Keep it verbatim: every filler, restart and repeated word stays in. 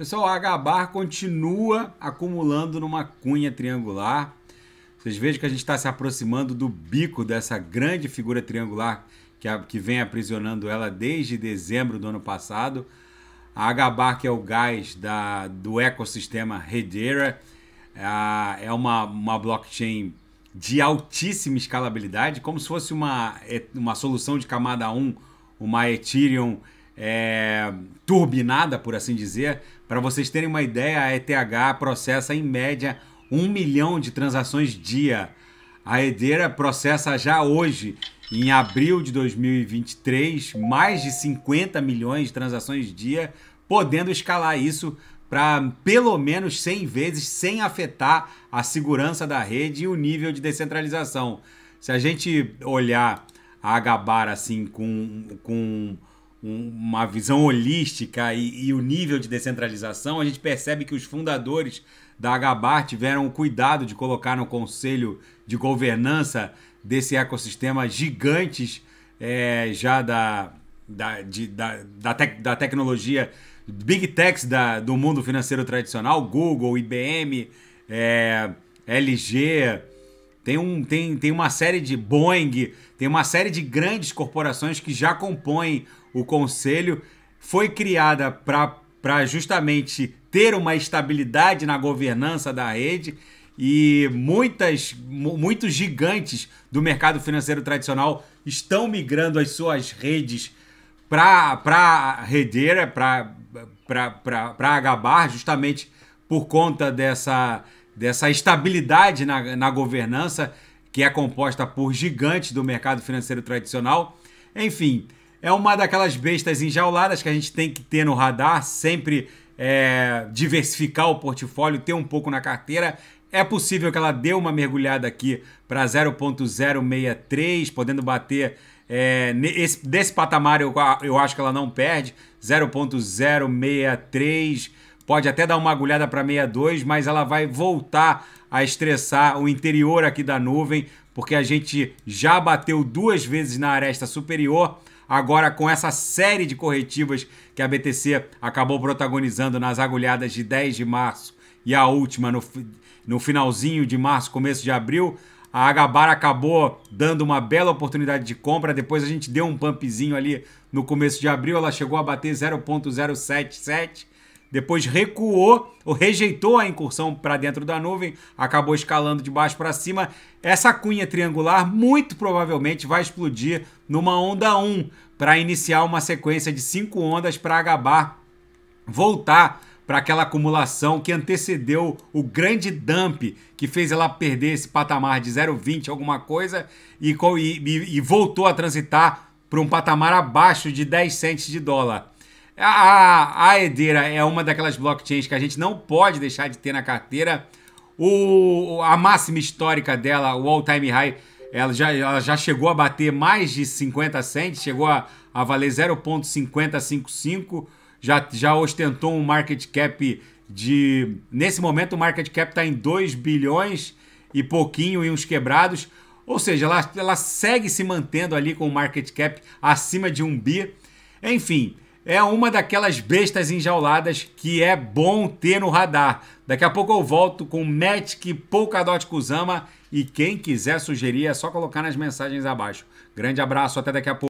Pessoal, a H B A R continua acumulando numa cunha triangular. Vocês vejam que a gente está se aproximando do bico dessa grande figura triangular que, a, que vem aprisionando ela desde dezembro do ano passado. A H B A R, que é o gás da, do ecossistema Hedera, é uma, uma blockchain de altíssima escalabilidade, como se fosse uma, uma solução de camada um, uma Ethereum é, turbinada, por assim dizer. Para vocês terem uma ideia, a E T H processa em média um milhão de transações dia. A Hedera processa já hoje, em abril de dois mil e vinte e três, mais de cinquenta milhões de transações dia, podendo escalar isso para pelo menos cem vezes, sem afetar a segurança da rede e o nível de descentralização. Se a gente olhar a H B A R assim, com, com uma visão holística e, e o nível de descentralização, a gente percebe que os fundadores da H B A R tiveram o cuidado de colocar no conselho de governança desse ecossistema gigantes é, já da, da, de, da, da, tec, da tecnologia, big techs da, do mundo financeiro tradicional, Google, I B M, é, L G, tem, um, tem, tem uma série de Boeing, tem uma série de grandes corporações que já compõem o conselho. Foi criada para para justamente ter uma estabilidade na governança da rede, e muitas, muitos gigantes do mercado financeiro tradicional estão migrando as suas redes para a Hedera, para a H B A R, justamente por conta dessa, dessa estabilidade na, na governança, que é composta por gigantes do mercado financeiro tradicional. Enfim, é uma daquelas bestas enjauladas que a gente tem que ter no radar, sempre é, diversificar o portfólio, ter um pouco na carteira. É possível que ela dê uma mergulhada aqui para zero ponto zero seis três, podendo bater é, nesse, desse patamar, eu, eu acho que ela não perde, zero ponto zero seis três, pode até dar uma agulhada para sessenta e dois, mas ela vai voltar a estressar o interior aqui da nuvem, porque a gente já bateu duas vezes na aresta superior. Agora, com essa série de corretivas que a B T C acabou protagonizando nas agulhadas de dez de março e a última no, no finalzinho de março, começo de abril, a H B A R acabou dando uma bela oportunidade de compra. Depois a gente deu um pumpzinho ali no começo de abril, ela chegou a bater zero ponto zero sete sete, depois recuou, ou rejeitou a incursão para dentro da nuvem, acabou escalando de baixo para cima. Essa cunha triangular muito provavelmente vai explodir numa onda um, para iniciar uma sequência de cinco ondas para a H B A R voltar para aquela acumulação que antecedeu o grande dump, que fez ela perder esse patamar de zero vírgula vinte alguma coisa, e, e, e voltou a transitar para um patamar abaixo de dez cents de dólar. A, a Hedera é uma daquelas blockchains que a gente não pode deixar de ter na carteira. O, a máxima histórica dela, o all-time high, ela já, ela já chegou a bater mais de cinquenta cents, chegou a, a valer zero ponto cinquenta e cinco cinco, já, já ostentou um market cap de... Nesse momento o market cap está em dois bilhões e pouquinho e uns quebrados, ou seja, ela, ela segue se mantendo ali com o market cap acima de um bi. Enfim... É uma daquelas bestas enjauladas que é bom ter no radar. Daqui a pouco eu volto com Magic Polkadot Kusama, e quem quiser sugerir é só colocar nas mensagens abaixo. Grande abraço, até daqui a pouco.